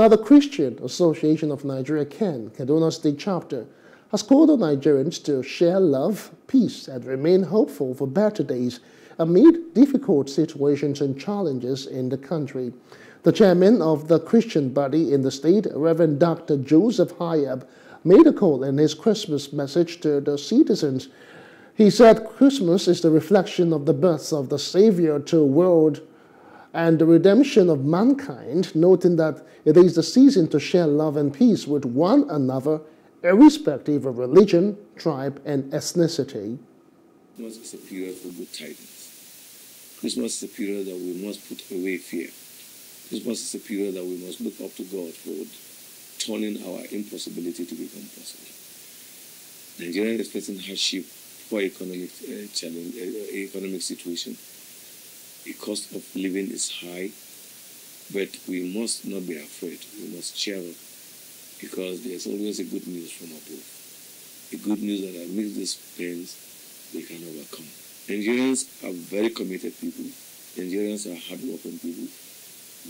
Now, the Christian Association of Nigeria, KAN, Kaduna State Chapter, has called on Nigerians to share love, peace, and remain hopeful for better days amid difficult situations and challenges in the country. The chairman of the Christian body in the state, Reverend Dr. Joseph Hayab, made a call in his Christmas message to the citizens. He said Christmas is the reflection of the birth of the Savior to the world and the redemption of mankind, noting that it is the season to share love and peace with one another, irrespective of religion, tribe, and ethnicity. Christmas is a period for good tidings. Christmas is a period that we must put away fear. Christmas is a period that we must look up to God for turning our impossibility to become possible. Nigeria is facing hardship, poor economic situation. The cost of living is high, but we must not be afraid. We must cheer up, because there's always a good news from above. The good news that amidst these pains, we can overcome. Nigerians are very committed people. Nigerians are hardworking people.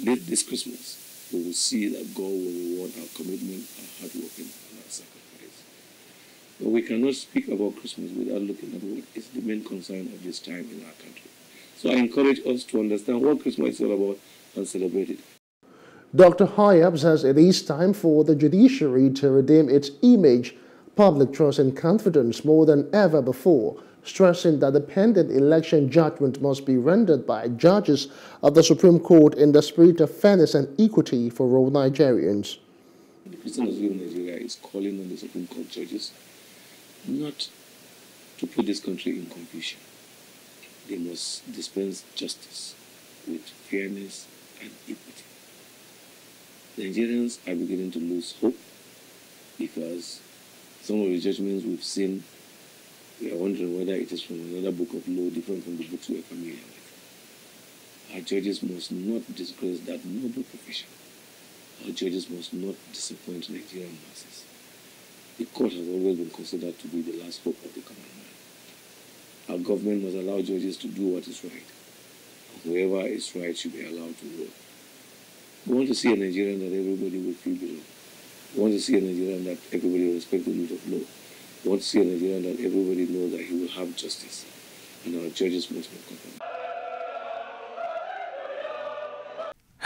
Late this Christmas, we will see that God will reward our commitment, our hardworking, and our sacrifice. But we cannot speak about Christmas without looking at what is the main concern of this time in our country. So I encourage us to understand what Christmas is all about and celebrate it. Dr. Hayab says it is time for the judiciary to redeem its image, public trust and confidence more than ever before, stressing that the pending election judgment must be rendered by judges of the Supreme Court in the spirit of fairness and equity for all Nigerians. The Christian Association of Nigeria is calling on the Supreme Court judges not to put this country in confusion. They must dispense justice with fairness and equity. Nigerians are beginning to lose hope because some of the judgments we've seen, we are wondering whether it is from another book of law different from the books we are familiar with. Our judges must not disgrace that noble profession. Our judges must not disappoint Nigerian masses. The court has always been considered to be the last hope of the common man. Our government must allow judges to do what is right. Whoever is right should be allowed to rule. We want to see a Nigerian that everybody will feel belong. We want to see a Nigerian that everybody will respect the rule of law. We want to see a Nigerian that everybody knows that he will have justice. And our judges must not compromise.